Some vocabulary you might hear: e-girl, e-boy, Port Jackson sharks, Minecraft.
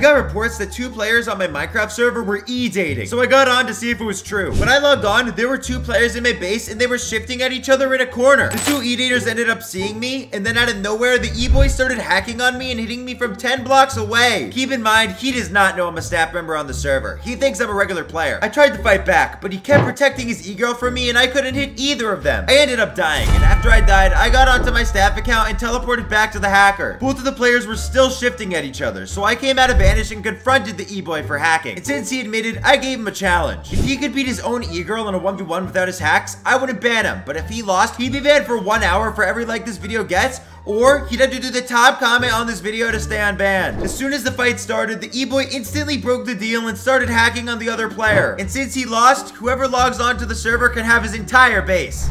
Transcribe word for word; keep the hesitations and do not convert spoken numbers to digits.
got reports that two players on my Minecraft server were e-dating, so I got on to see if it was true. When I logged on, there were two players in my base, and they were shifting at each other in a corner. The two e-daters ended up seeing me, and then out of nowhere, the e-boy started hacking on me and hitting me from ten blocks away. Keep in mind, he does not know I'm a staff member on the server. He thinks I'm a regular player. I tried to fight back, but he kept protecting his e-girl from me, and I couldn't hit either of them. I ended up dying, and after I died, I got onto my staff account and teleported back to the hacker. Both of the players were still shifting at each other, so I came out of Vanish and confronted the e-boy for hacking. And since he admitted, I gave him a challenge. If he could beat his own e-girl in a one v one without his hacks, I wouldn't ban him, but if he lost, he'd be banned for one hour for every like this video gets, or he'd have to do the top comment on this video to stay unbanned. As soon as the fight started, the e-boy instantly broke the deal and started hacking on the other player. And since he lost, whoever logs on to the server can have his entire base.